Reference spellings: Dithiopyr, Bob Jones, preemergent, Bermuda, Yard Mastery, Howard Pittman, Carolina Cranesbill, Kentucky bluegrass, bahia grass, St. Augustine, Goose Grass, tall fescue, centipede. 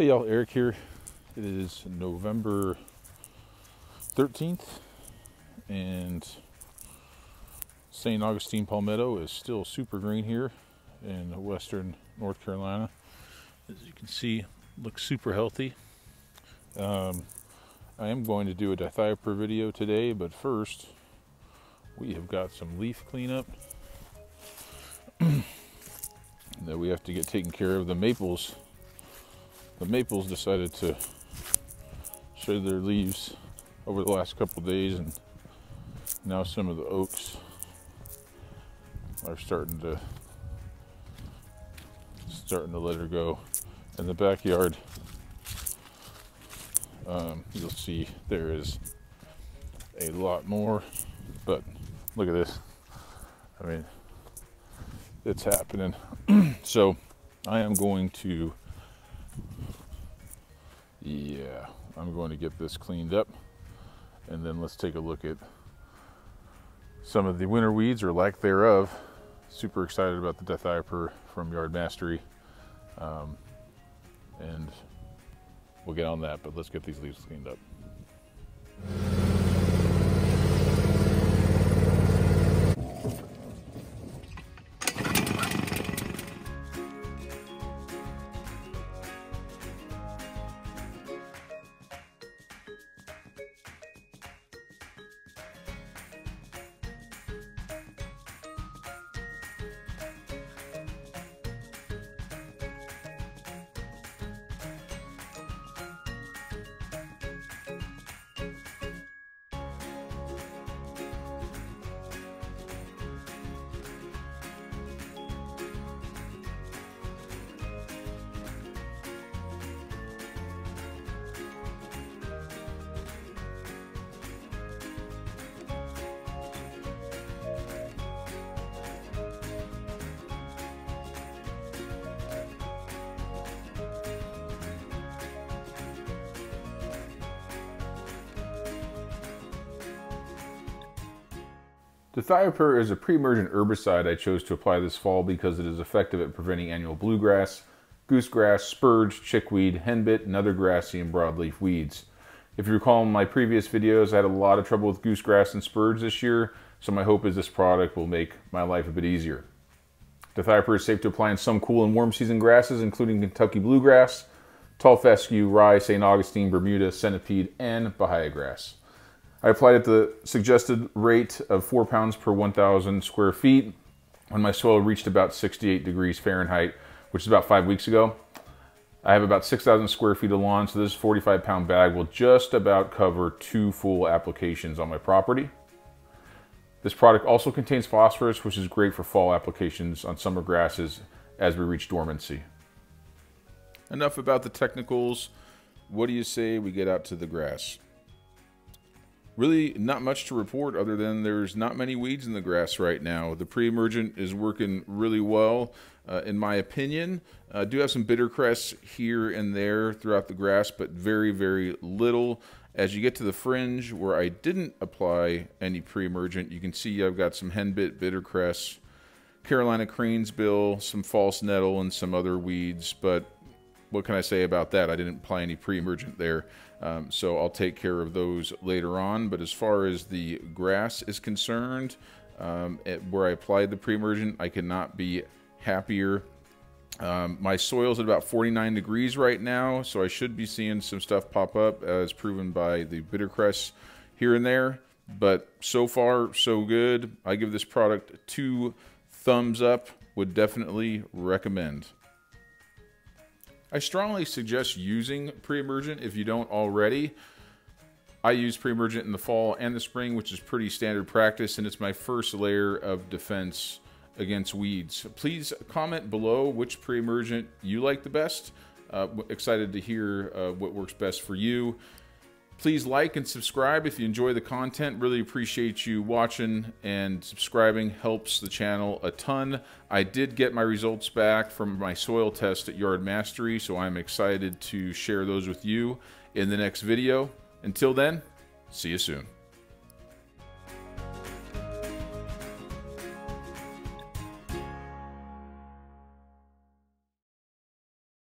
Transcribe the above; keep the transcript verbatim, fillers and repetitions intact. Hey y'all, Eric here. It is November thirteenth and Saint Augustine palmetto is still super green here in western North Carolina. As you can see, looks super healthy. Um, I am going to do a Dithiopyr video today, but first we have got some leaf cleanup that we have to get taken care of. The maples The maples decided to shed their leaves over the last couple days, and now some of the oaks are starting to starting to let her go. In the backyard, um, you'll see there is a lot more, but look at this. I mean, it's happening. So I am going to Yeah, I'm going to get this cleaned up, and then let's take a look at some of the winter weeds, or lack thereof. Super excited about the Dithiopyr from Yard Mastery, um, and we'll get on that, but let's get these leaves cleaned up. Dithiopyr is a pre-emergent herbicide I chose to apply this fall because it is effective at preventing annual bluegrass, goose grass, spurge, chickweed, henbit, and other grassy and broadleaf weeds. If you recall in my previous videos, I had a lot of trouble with goose grass and spurge this year, so my hope is this product will make my life a bit easier. Dithiopyr is safe to apply in some cool and warm season grasses, including Kentucky bluegrass, tall fescue, rye, Saint Augustine, Bermuda, centipede, and bahia grass. I applied at the suggested rate of four pounds per one thousand square feet when my soil reached about sixty-eight degrees Fahrenheit, which is about five weeks ago. I have about six thousand square feet of lawn, so this forty-five pound bag will just about cover two full applications on my property. This product also contains phosphorus, which is great for fall applications on summer grasses as we reach dormancy. Enough about the technicals. What do you say we get out to the grass? Really not much to report other than there's not many weeds in the grass right now. The pre-emergent is working really well, uh, in my opinion. I uh, do have some bittercress here and there throughout the grass, but very, very little. As you get to the fringe where I didn't apply any pre-emergent, you can see I've got some henbit, bittercress, Carolina Cranesbill, some false nettle, and some other weeds, but what can I say about that? I didn't apply any pre-emergent there, um, so I'll take care of those later on. But as far as the grass is concerned, um, at where I applied the pre-emergent, I cannot be happier. Um, my soil's at about forty-nine degrees right now, so I should be seeing some stuff pop up, as proven by the bittercress here and there. But so far, so good. I give this product two thumbs up. Would definitely recommend. I strongly suggest using pre-emergent if you don't already. I use pre-emergent in the fall and the spring, which is pretty standard practice, and it's my first layer of defense against weeds. Please comment below which pre-emergent you like the best. Uh, excited to hear uh, what works best for you. Please like and subscribe if you enjoy the content. Really appreciate you watching and subscribing. Helps the channel a ton. I did get my results back from my soil test at Yard Mastery, so I'm excited to share those with you in the next video. Until then, see you soon.